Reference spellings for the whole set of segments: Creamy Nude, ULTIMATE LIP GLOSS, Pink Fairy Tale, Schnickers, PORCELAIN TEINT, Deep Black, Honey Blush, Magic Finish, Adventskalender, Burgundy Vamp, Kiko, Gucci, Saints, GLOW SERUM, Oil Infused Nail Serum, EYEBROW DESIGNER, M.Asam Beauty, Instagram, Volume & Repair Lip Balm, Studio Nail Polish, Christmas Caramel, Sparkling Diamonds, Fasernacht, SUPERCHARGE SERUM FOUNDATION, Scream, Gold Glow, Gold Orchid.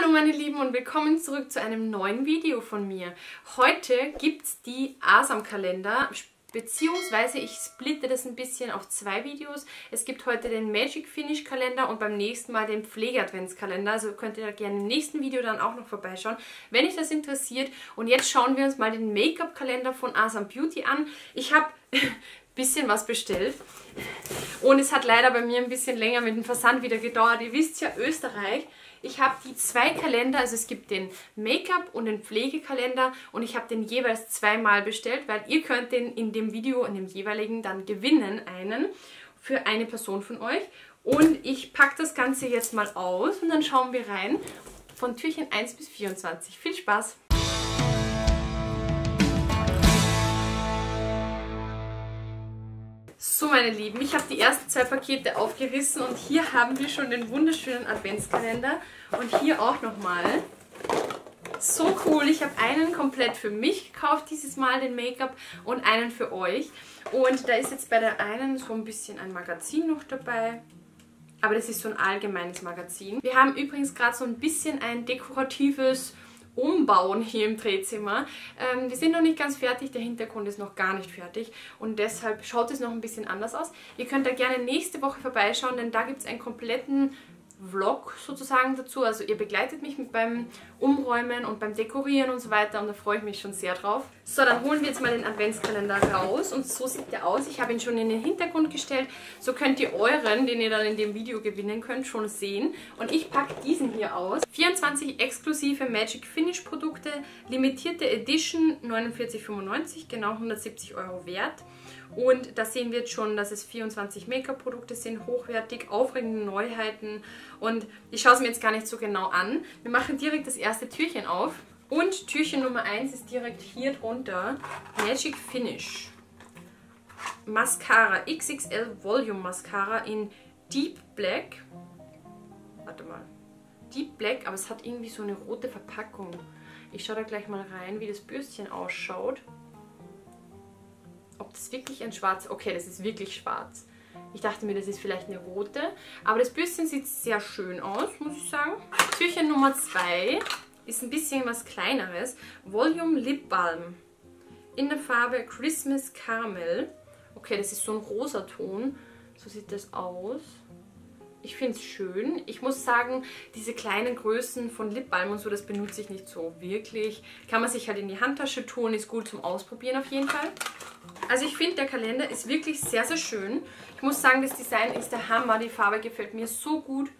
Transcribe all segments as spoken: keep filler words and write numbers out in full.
Hallo meine Lieben und willkommen zurück zu einem neuen Video von mir. Heute gibt es die Asam-Kalender, beziehungsweise ich splitte das ein bisschen auf zwei Videos. Es gibt heute den Magic Finish Kalender und beim nächsten Mal den Pflege-Adventskalender. Also könnt ihr da gerne im nächsten Video dann auch noch vorbeischauen, wenn euch das interessiert. Und jetzt schauen wir uns mal den Make-up-Kalender von M.Asam Beauty an. Ich habe bisschen was bestellt und es hat leider bei mir ein bisschen länger mit dem Versand wieder gedauert. Ihr wisst ja, Österreich. Ich habe die zwei Kalender, also es gibt den Make-up und den Pflegekalender und ich habe den jeweils zweimal bestellt, weil ihr könnt den in dem Video, in dem jeweiligen dann gewinnen, einen für eine Person von euch. Und ich packe das Ganze jetzt mal aus und dann schauen wir rein von Türchen eins bis vierundzwanzig. Viel Spaß! So meine Lieben, ich habe die ersten zwei Pakete aufgerissen und hier haben wir schon den wunderschönen Adventskalender und hier auch nochmal. So cool, ich habe einen komplett für mich gekauft, dieses Mal den Make-up und einen für euch. Und da ist jetzt bei der einen so ein bisschen ein Magazin noch dabei. Aber das ist so ein allgemeines Magazin. Wir haben übrigens gerade so ein bisschen ein dekoratives Umbauen hier im Drehzimmer. Ähm, wir sind noch nicht ganz fertig, der Hintergrund ist noch gar nicht fertig und deshalb schaut es noch ein bisschen anders aus. Ihr könnt da gerne nächste Woche vorbeischauen, denn da gibt es einen kompletten Vlog sozusagen dazu. Also ihr begleitet mich mit beim Umräumen und beim Dekorieren und so weiter und da freue ich mich schon sehr drauf. So, dann holen wir jetzt mal den Adventskalender raus und so sieht der aus. Ich habe ihn schon in den Hintergrund gestellt. So könnt ihr euren, den ihr dann in dem Video gewinnen könnt, schon sehen. Und ich packe diesen hier aus. vierundzwanzig exklusive Magic Finish Produkte, limitierte Edition, neunundvierzig fünfundneunzig, genau hundertsiebzig Euro wert. Und da sehen wir jetzt schon, dass es vierundzwanzig Make-up-Produkte sind, hochwertig, aufregende Neuheiten. Und ich schaue es mir jetzt gar nicht so genau an. Wir machen direkt das erste Türchen auf. Und Türchen Nummer eins ist direkt hier drunter. Magic Finish. Mascara. X X L Volume Mascara in Deep Black. Warte mal. Deep Black, aber es hat irgendwie so eine rote Verpackung. Ich schaue da gleich mal rein, wie das Bürstchen ausschaut. Ob das wirklich ein schwarz... Okay, das ist wirklich schwarz. Ich dachte mir, das ist vielleicht eine rote. Aber das Bürstchen sieht sehr schön aus, muss ich sagen. Türchen Nummer zwei ist ein bisschen was Kleineres. Volume Lip Balm. In der Farbe Christmas Caramel. Okay, das ist so ein rosa Ton. So sieht das aus. Ich finde es schön. Ich muss sagen, diese kleinen Größen von Lip Balm und so, das benutze ich nicht so wirklich. Kann man sich halt in die Handtasche tun. Ist gut zum Ausprobieren auf jeden Fall. Also ich finde, der Kalender ist wirklich sehr, sehr schön. Ich muss sagen, das Design ist der Hammer. Die Farbe gefällt mir so gut.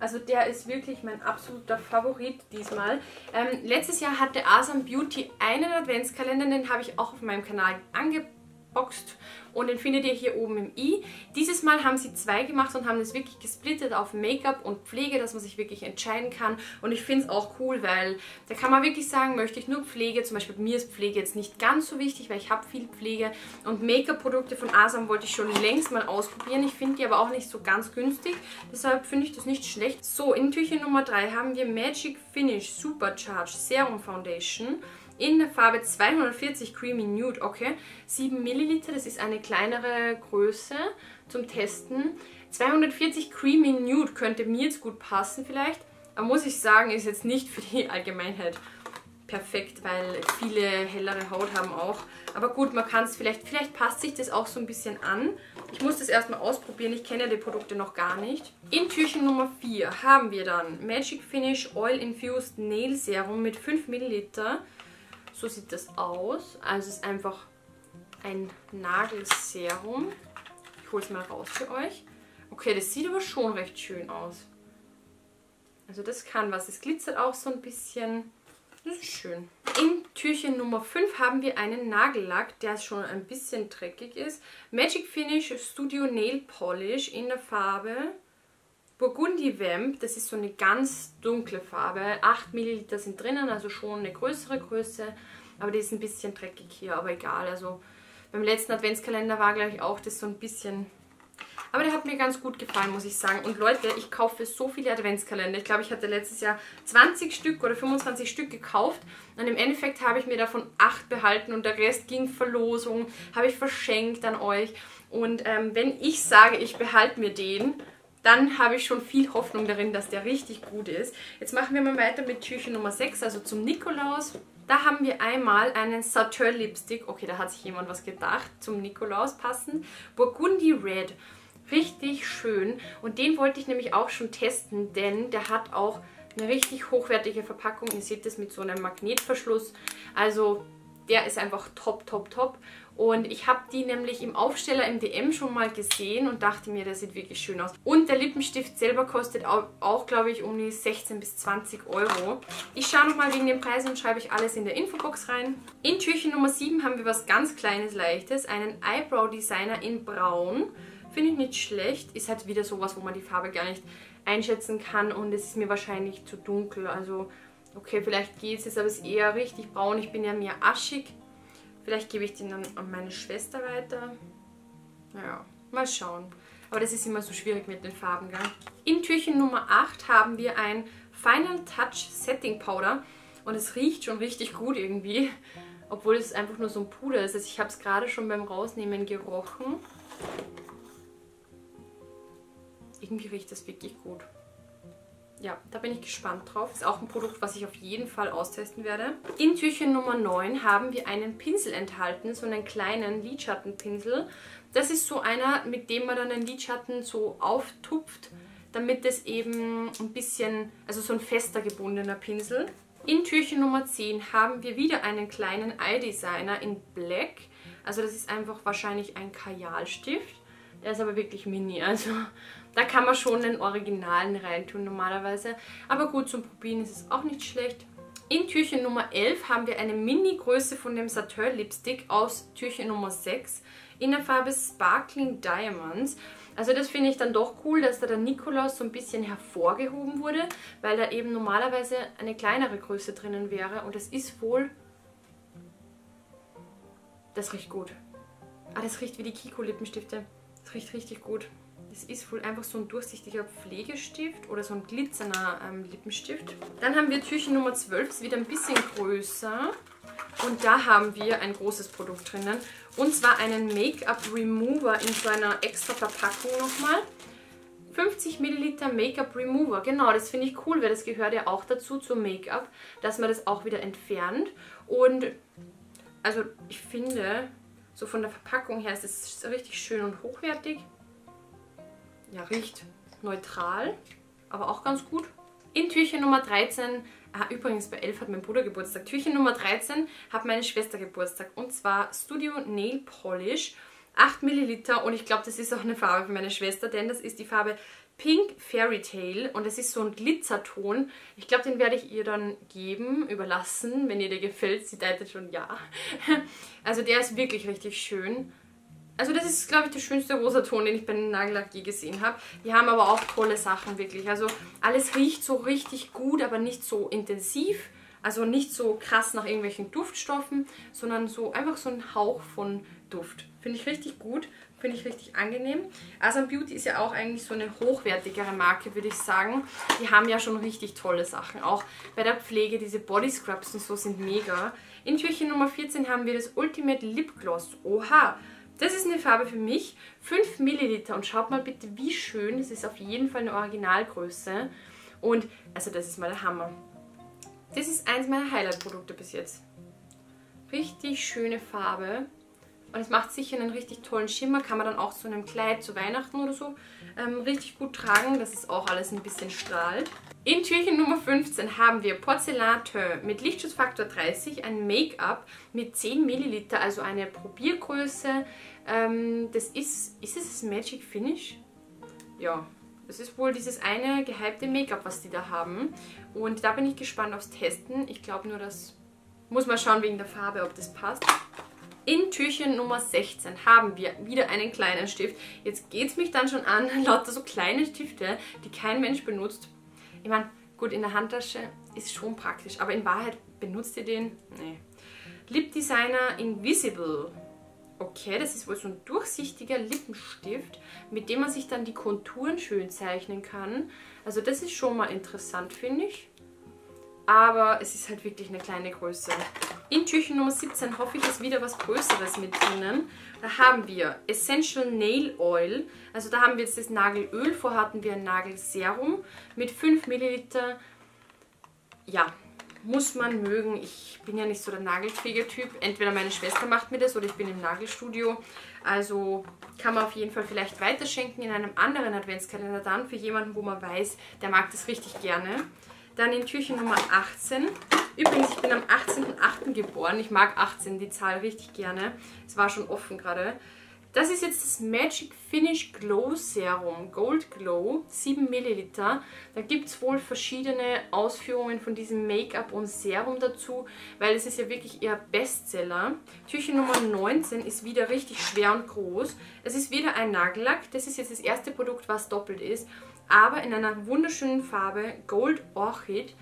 Also der ist wirklich mein absoluter Favorit diesmal. Ähm, letztes Jahr hatte M.Asam Beauty einen Adventskalender. Den habe ich auch auf meinem Kanal angeboten. Boxt. Und den findet ihr hier oben im i. Dieses Mal haben sie zwei gemacht und haben das wirklich gesplittet auf Make-up und Pflege, dass man sich wirklich entscheiden kann. Und ich finde es auch cool, weil da kann man wirklich sagen, möchte ich nur Pflege. Zum Beispiel bei mir ist Pflege jetzt nicht ganz so wichtig, weil ich habe viel Pflege. Und Make-up-Produkte von M.Asam wollte ich schon längst mal ausprobieren. Ich finde die aber auch nicht so ganz günstig. Deshalb finde ich das nicht schlecht. So, in Türchen Nummer drei haben wir Magic Finish Supercharged Serum Foundation. In der Farbe zweihundertvierzig Creamy Nude, okay, sieben Milliliter, das ist eine kleinere Größe zum Testen. zweihundertvierzig Creamy Nude könnte mir jetzt gut passen vielleicht, aber muss ich sagen, ist jetzt nicht für die Allgemeinheit perfekt, weil viele hellere Haut haben auch. Aber gut, man kann es vielleicht, vielleicht passt sich das auch so ein bisschen an. Ich muss das erstmal ausprobieren, ich kenne ja die Produkte noch gar nicht. In Türchen Nummer vier haben wir dann Magic Finish Oil Infused Nail Serum mit fünf Milliliter. So sieht das aus. Also es ist einfach ein Nagelserum. Ich hole es mal raus für euch. Okay, das sieht aber schon recht schön aus. Also das kann was. Es glitzert auch so ein bisschen. Das ist schön. In Türchen Nummer fünf haben wir einen Nagellack, der schon ein bisschen dreckig ist. Magic Finish Studio Nail Polish in der Farbe Burgundy Vamp, das ist so eine ganz dunkle Farbe, acht Milliliter sind drinnen, also schon eine größere Größe, aber die ist ein bisschen dreckig hier, aber egal, also beim letzten Adventskalender war, glaube ich, auch das so ein bisschen, aber der hat mir ganz gut gefallen, muss ich sagen. Und Leute, ich kaufe so viele Adventskalender, ich glaube, ich hatte letztes Jahr zwanzig Stück oder fünfundzwanzig Stück gekauft und im Endeffekt habe ich mir davon acht behalten und der Rest ging Verlosung, habe ich verschenkt an euch und ähm, wenn ich sage, ich behalte mir den, dann habe ich schon viel Hoffnung darin, dass der richtig gut ist. Jetzt machen wir mal weiter mit Türchen Nummer sechs, also zum Nikolaus. Da haben wir einmal einen Sateur Lipstick, okay, da hat sich jemand was gedacht, zum Nikolaus passend, Burgundy Red, richtig schön. Und den wollte ich nämlich auch schon testen, denn der hat auch eine richtig hochwertige Verpackung. Ihr seht das mit so einem Magnetverschluss, also der ist einfach top, top, top. Und ich habe die nämlich im Aufsteller im D M schon mal gesehen und dachte mir, der sieht wirklich schön aus. Und der Lippenstift selber kostet auch, auch glaube ich, um die sechzehn bis zwanzig Euro. Ich schaue nochmal wegen den Preisen und schreibe ich alles in der Infobox rein. In Türchen Nummer sieben haben wir was ganz Kleines, Leichtes, einen Eyebrow Designer in Braun. Finde ich nicht schlecht. Ist halt wieder sowas, wo man die Farbe gar nicht einschätzen kann und es ist mir wahrscheinlich zu dunkel. Also okay, vielleicht geht es jetzt, aber es ist eher richtig braun. Ich bin ja mehr aschig. Vielleicht gebe ich den dann an meine Schwester weiter. Ja, mal schauen. Aber das ist immer so schwierig mit den Farben, gell? In Türchen Nummer acht haben wir ein Final Touch Setting Powder. Und es riecht schon richtig gut irgendwie. Obwohl es einfach nur so ein Puder ist. Also ich habe es gerade schon beim Rausnehmen gerochen. Irgendwie riecht das wirklich gut. Ja, da bin ich gespannt drauf. Ist auch ein Produkt, was ich auf jeden Fall austesten werde. In Türchen Nummer neun haben wir einen Pinsel enthalten, so einen kleinen Lidschattenpinsel. Das ist so einer, mit dem man dann den Lidschatten so auftupft, damit es eben ein bisschen, also so ein fester gebundener Pinsel. In Türchen Nummer zehn haben wir wieder einen kleinen Eye Designer in Black. Also das ist einfach wahrscheinlich ein Kajalstift. Der ist aber wirklich mini, also da kann man schon den Originalen reintun normalerweise. Aber gut, zum Probieren ist es auch nicht schlecht. In Türchen Nummer elf haben wir eine Mini-Größe von dem Sateur Lipstick aus Türchen Nummer sechs in der Farbe Sparkling Diamonds. Also das finde ich dann doch cool, dass da der Nikolaus so ein bisschen hervorgehoben wurde, weil da eben normalerweise eine kleinere Größe drinnen wäre. Und das ist wohl... Das riecht gut. Ah, das riecht wie die Kiko-Lippenstifte. Das riecht richtig gut. Das ist wohl einfach so ein durchsichtiger Pflegestift oder so ein glitzernder ähm, Lippenstift. Dann haben wir Türchen Nummer zwölf, ist wieder ein bisschen größer. Und da haben wir ein großes Produkt drinnen. Und zwar einen Make-up Remover in so einer extra Verpackung nochmal. fünfzig Milliliter Make-up Remover. Genau, das finde ich cool, weil das gehört ja auch dazu zum Make-up, dass man das auch wieder entfernt. Und also ich finde... So von der Verpackung her ist es richtig schön und hochwertig. Ja, riecht neutral, aber auch ganz gut. In Türchen Nummer dreizehn, ah übrigens bei elf hat mein Bruder Geburtstag. Türchen Nummer dreizehn hat meine Schwester Geburtstag und zwar Studio Nail Polish, acht Milliliter. Und ich glaube, das ist auch eine Farbe für meine Schwester, denn das ist die Farbe Pink Fairy Tale und es ist so ein Glitzerton. Ich glaube, den werde ich ihr dann geben, überlassen, wenn ihr der gefällt. Sie teilt schon ja. Also der ist wirklich richtig schön. Also das ist, glaube ich, der schönste rosa Ton, den ich bei den Nagellack je gesehen habe. Die haben aber auch tolle Sachen, wirklich. Also alles riecht so richtig gut, aber nicht so intensiv. Also nicht so krass nach irgendwelchen Duftstoffen, sondern so einfach so ein Hauch von Duft. Finde ich richtig gut. Finde ich richtig angenehm. M.Asam Beauty ist ja auch eigentlich so eine hochwertigere Marke, würde ich sagen. Die haben ja schon richtig tolle Sachen. Auch bei der Pflege, diese Body Scrubs und so sind mega. In Türchen Nummer vierzehn haben wir das Ultimate Lip Gloss. Oha! Das ist eine Farbe für mich. fünf Milliliter. Und schaut mal bitte, wie schön. Das ist auf jeden Fall eine Originalgröße. Und, also das ist mal der Hammer. Das ist eins meiner Highlight-Produkte bis jetzt. Richtig schöne Farbe. Und es macht sicher einen richtig tollen Schimmer. Kann man dann auch zu einem Kleid zu Weihnachten oder so ähm, richtig gut tragen, dass es auch alles ein bisschen strahlt. In Türchen Nummer fünfzehn haben wir Porzellan Teint mit Lichtschutzfaktor dreißig, ein Make-up mit zehn Milliliter, also eine Probiergröße. Ähm, das ist, ist es das Magic Finish? Ja, das ist wohl dieses eine gehypte Make-up, was die da haben. Und da bin ich gespannt aufs Testen. Ich glaube nur, das muss man schauen wegen der Farbe, ob das passt. In Türchen Nummer sechzehn haben wir wieder einen kleinen Stift. Jetzt geht es mich dann schon an, lauter so kleine Stifte, die kein Mensch benutzt. Ich meine, gut, in der Handtasche ist schon praktisch, aber in Wahrheit benutzt ihr den? Nee. Lip Designer Invisible. Okay, das ist wohl so ein durchsichtiger Lippenstift, mit dem man sich dann die Konturen schön zeichnen kann. Also das ist schon mal interessant, finde ich. Aber es ist halt wirklich eine kleine Größe. In Türchen Nummer siebzehn hoffe ich, ist wieder was Größeres mit drinnen. Da haben wir Essential Nail Oil. Also da haben wir jetzt das Nagelöl, vorher hatten wir ein Nagelserum mit fünf Milliliter. Ja, muss man mögen. Ich bin ja nicht so der Nagelpflegetyp. Entweder meine Schwester macht mir das oder ich bin im Nagelstudio. Also kann man auf jeden Fall vielleicht weiterschenken in einem anderen Adventskalender dann für jemanden, wo man weiß, der mag das richtig gerne. Dann in Türchen Nummer achtzehn. Übrigens, ich bin am achtzehnten achten geboren. Ich mag achtzehn, die Zahl richtig gerne. Es war schon offen gerade. Das ist jetzt das Magic Finish Glow Serum, Gold Glow, sieben Milliliter. Da gibt es wohl verschiedene Ausführungen von diesem Make-up und Serum dazu, weil es ist ja wirklich eher Bestseller. Türchen Nummer neunzehn ist wieder richtig schwer und groß. Es ist wieder ein Nagellack. Das ist jetzt das erste Produkt, was doppelt ist, aber in einer wunderschönen Farbe, Gold Orchid.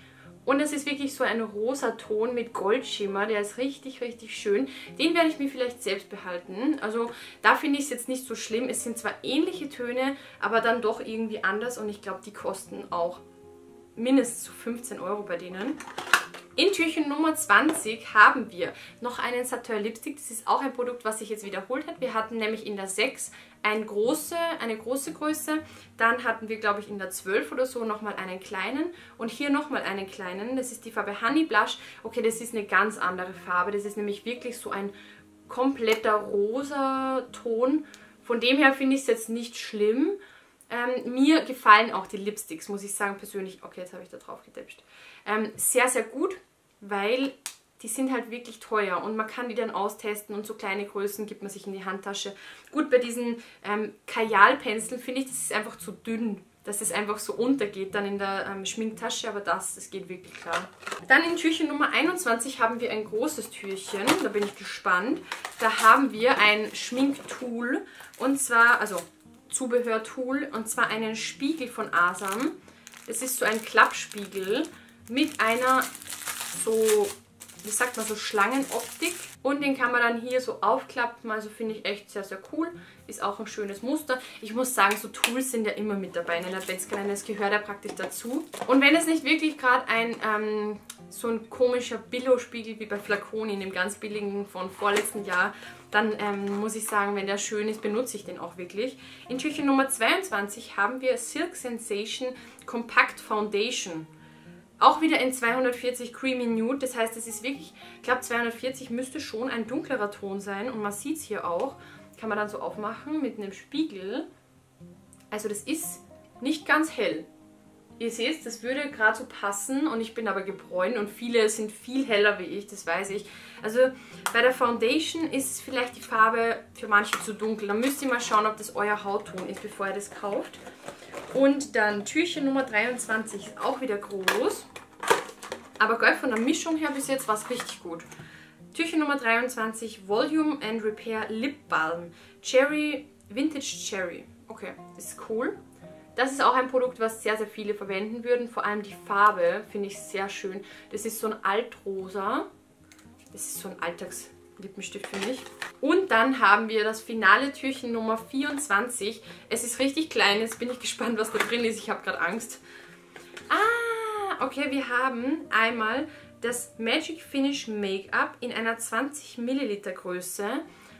Und es ist wirklich so ein rosa Ton mit Goldschimmer, der ist richtig, richtig schön. Den werde ich mir vielleicht selbst behalten. Also da finde ich es jetzt nicht so schlimm. Es sind zwar ähnliche Töne, aber dann doch irgendwie anders. Und ich glaube, die kosten auch mindestens so fünfzehn Euro bei denen. In Türchen Nummer zwanzig haben wir noch einen Sateur Lipstick. Das ist auch ein Produkt, was sich jetzt wiederholt hat. Wir hatten nämlich in der sechs eine große, eine große Größe. Dann hatten wir, glaube ich, in der zwölf oder so nochmal einen kleinen. Und hier nochmal einen kleinen. Das ist die Farbe Honey Blush. Okay, das ist eine ganz andere Farbe. Das ist nämlich wirklich so ein kompletter rosa Ton. Von dem her finde ich es jetzt nicht schlimm. Ähm, mir gefallen auch die Lipsticks, muss ich sagen, persönlich. Okay, jetzt habe ich da drauf gedäpscht. Ähm, sehr, sehr gut, weil die sind halt wirklich teuer und man kann die dann austesten und so kleine Größen gibt man sich in die Handtasche. Gut, bei diesen ähm, Kajalpenseln finde ich, das ist einfach zu dünn, dass es einfach so untergeht dann in der ähm, Schminktasche, aber das, das geht wirklich klar. Dann in Türchen Nummer einundzwanzig haben wir ein großes Türchen, da bin ich gespannt. Da haben wir ein Schminktool und zwar, also Zubehörtool, und zwar einen Spiegel von M.Asam. Es ist so ein Klappspiegel mit einer so, wie sagt man, so Schlangenoptik, und den kann man dann hier so aufklappen. Also finde ich echt sehr, sehr cool. Ist auch ein schönes Muster. Ich muss sagen, so Tools sind ja immer mit dabei in den Adventskalender. Das gehört ja praktisch dazu. Und wenn es nicht wirklich gerade ein ähm, so ein komischer Billo-Spiegel wie bei Flaconi in dem ganz billigen von vorletzten Jahr, dann ähm, muss ich sagen, wenn der schön ist, benutze ich den auch wirklich. In Türchen Nummer zweiundzwanzig haben wir Silk Sensation Compact Foundation. Auch wieder in zweihundertvierzig Creamy Nude, das heißt, es ist wirklich, ich glaube zweihundertvierzig müsste schon ein dunklerer Ton sein und man sieht es hier auch. Kann man dann so aufmachen mit einem Spiegel. Also das ist nicht ganz hell. Ihr seht, das würde gerade so passen und ich bin aber gebräunt und viele sind viel heller wie ich, das weiß ich. Also bei der Foundation ist vielleicht die Farbe für manche zu dunkel. Dann müsst ihr mal schauen, ob das euer Hautton ist, bevor ihr das kauft. Und dann Türchen Nummer dreiundzwanzig ist auch wieder groß. Aber gell, von der Mischung her bis jetzt war es richtig gut. Türchen Nummer dreiundzwanzig, Volume and Repair Lip Balm. Cherry, Vintage Cherry. Okay, ist cool. Das ist auch ein Produkt, was sehr, sehr viele verwenden würden. Vor allem die Farbe finde ich sehr schön. Das ist so ein Altrosa. Das ist so ein Alltagslippenstift für mich. Und dann haben wir das finale Türchen Nummer vierundzwanzig. Es ist richtig klein. Jetzt bin ich gespannt, was da drin ist. Ich habe gerade Angst. Ah, okay. Wir haben einmal das Magic Finish Make-up in einer zwanzig Milliliter Größe.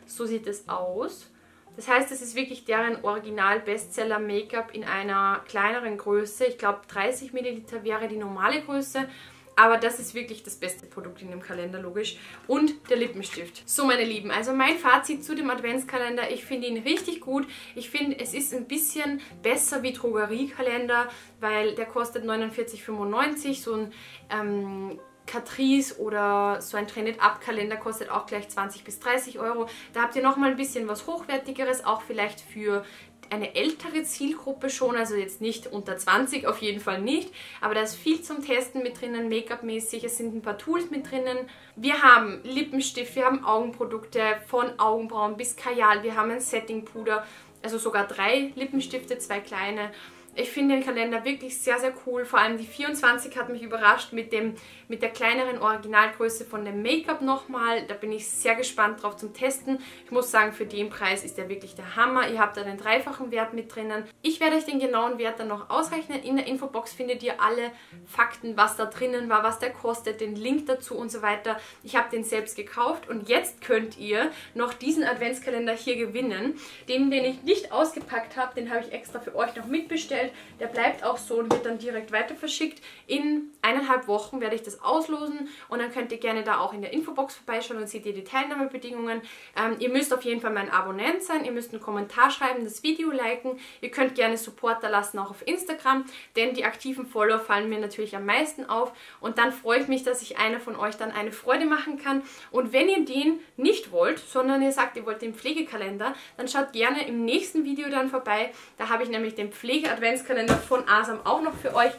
So sieht es aus. Das heißt, es ist wirklich deren Original-Bestseller-Make-up in einer kleineren Größe. Ich glaube, dreißig Milliliter wäre die normale Größe. Aber das ist wirklich das beste Produkt in dem Kalender, logisch. Und der Lippenstift. So, meine Lieben, also mein Fazit zu dem Adventskalender. Ich finde ihn richtig gut. Ich finde, es ist ein bisschen besser wie Drogeriekalender, weil der kostet neunundvierzig fünfundneunzig. So ein ähm, Catrice oder so ein Trend-Up-Kalender kostet auch gleich zwanzig bis dreißig Euro. Da habt ihr nochmal ein bisschen was Hochwertigeres, auch vielleicht für eine ältere Zielgruppe schon, also jetzt nicht unter zwanzig, auf jeden Fall nicht. Aber da ist viel zum Testen mit drinnen, Make-up-mäßig, es sind ein paar Tools mit drinnen. Wir haben Lippenstift, wir haben Augenprodukte von Augenbrauen bis Kajal, wir haben ein Setting-Puder, also sogar drei Lippenstifte, zwei kleine. Ich finde den Kalender wirklich sehr, sehr cool. Vor allem die vierundzwanzig hat mich überrascht mit, dem, mit der kleineren Originalgröße von dem Make-up nochmal. Da bin ich sehr gespannt drauf zum Testen. Ich muss sagen, für den Preis ist der wirklich der Hammer. Ihr habt da den dreifachen Wert mit drinnen. Ich werde euch den genauen Wert dann noch ausrechnen. In der Infobox findet ihr alle Fakten, was da drinnen war, was der kostet, den Link dazu und so weiter. Ich habe den selbst gekauft und jetzt könnt ihr noch diesen Adventskalender hier gewinnen. Den, den ich nicht ausgepackt habe, den habe ich extra für euch noch mitbestellt. Der bleibt auch so und wird dann direkt weiter verschickt. In eineinhalb Wochen werde ich das auslosen und dann könnt ihr gerne da auch in der Infobox vorbeischauen und seht ihr die Teilnahmebedingungen. Ähm, ihr müsst auf jeden Fall mein Abonnent sein, ihr müsst einen Kommentar schreiben, das Video liken, ihr könnt gerne Support da lassen, auch auf Instagram, denn die aktiven Follower fallen mir natürlich am meisten auf und dann freue ich mich, dass ich einer von euch dann eine Freude machen kann. Und wenn ihr den nicht wollt, sondern ihr sagt, ihr wollt den Pflegekalender, dann schaut gerne im nächsten Video dann vorbei. Da habe ich nämlich den Pflege-Adventskalender von Asam auch noch für euch.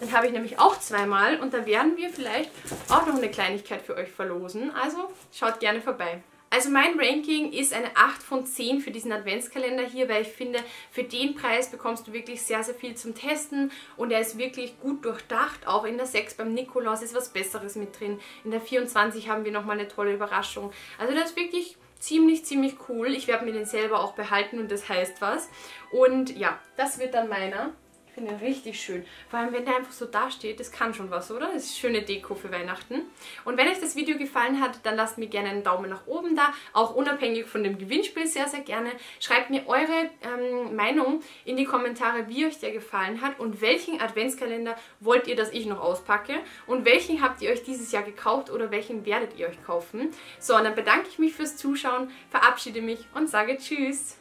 Den habe ich nämlich auch zweimal und da werden wir vielleicht auch noch eine Kleinigkeit für euch verlosen. Also schaut gerne vorbei. Also mein Ranking ist eine acht von zehn für diesen Adventskalender hier, weil ich finde, für den Preis bekommst du wirklich sehr, sehr viel zum Testen und er ist wirklich gut durchdacht. Auch in der sechs beim Nikolaus ist was Besseres mit drin. In der vierundzwanzig haben wir nochmal eine tolle Überraschung. Also das ist wirklich ziemlich, ziemlich cool. Ich werde mir den selber auch behalten und das heißt was. Und ja, das wird dann meiner. Ich finde den richtig schön. Vor allem, wenn der einfach so dasteht, das kann schon was, oder? Das ist schöne Deko für Weihnachten. Und wenn euch das Video gefallen hat, dann lasst mir gerne einen Daumen nach oben da. Auch unabhängig von dem Gewinnspiel sehr, sehr gerne. Schreibt mir eure ähm, Meinung in die Kommentare, wie euch der gefallen hat und welchen Adventskalender wollt ihr, dass ich noch auspacke und welchen habt ihr euch dieses Jahr gekauft oder welchen werdet ihr euch kaufen. So, und dann bedanke ich mich fürs Zuschauen, verabschiede mich und sage Tschüss!